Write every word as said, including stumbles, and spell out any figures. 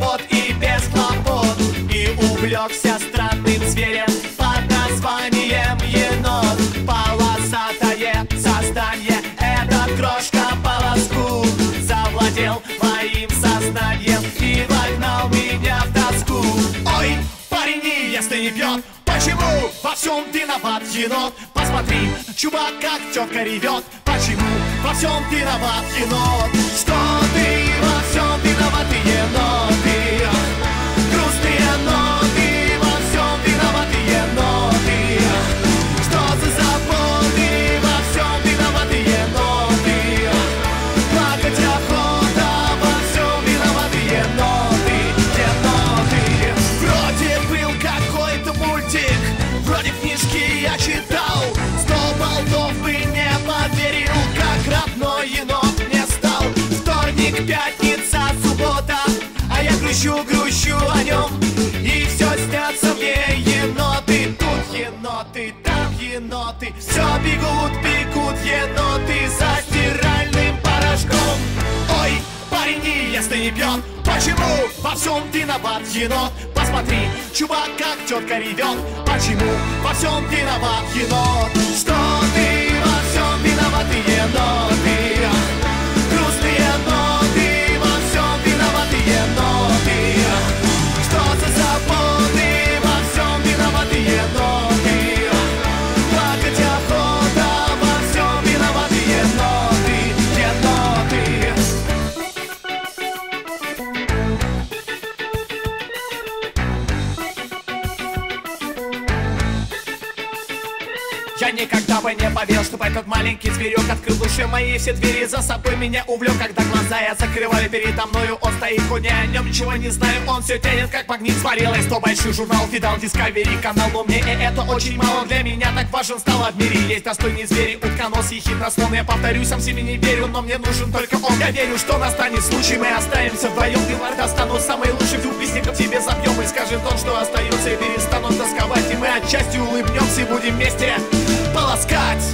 забот и без хлопот. И увлекся странным зверем под названием енот. Полосатое создание, этот крошка полоску завладел моим сознанием и вогнал меня в тоску. Ой, парень, если не пьет, почему во всем виноват енот? Посмотри, чувак, как тетка ревет. Почему во всем виноват енот? Что ты во всем виноват, еноты? Грустные ноты, во всем виноваты еноты. Что за заботы, во всем виноваты еноты? Плакать охота, во всем виноваты еноты, еноты. Вроде был какой-то мультик, вроде книжки я читал, сто болтов бы не поверил, как родной енот мне стал. Вторник, пятница, суббота, а я грущу, грущу о нем, и все снятся мне еноты. Тут еноты, там еноты, все бегут, бегут еноты за стиральным порошком. Ой, парень, если не пьет, почему во всем виноват енот? Посмотри, чувак, как тетка ревет. Почему во всем виноват енот? Что ты во всем виноваты еноты? Грустные ноты, во всем виноваты еноты. Что за заботы, во всем виноваты еноты? Плакать охота, во всем виноваты еноты, еноты. Я никогда бы не поверил, чтобы этот маленький зверек открыл души мои все двери за собой, меня увлек. Когда глаза я закрываю передо мною, он стоит, хоть я о нем ничего не знаю. Он все тянет, как магнит, смотрел я сто большой журнал, видал Дискавери канал. Но мне и это очень мало, для меня так важен стало в мире. Есть достойные звери, утконос и хитрослон. Я повторюсь, сам себе не верю, но мне нужен только он. Я верю, что настанет случай, мы останемся вдвоем. Ты, Ларда, стану самый лучший вписником, тебе забьем. И скажем то, что остается, и перестанут тосковать. И мы отчасти улыбнемся и будем вместе полоскать.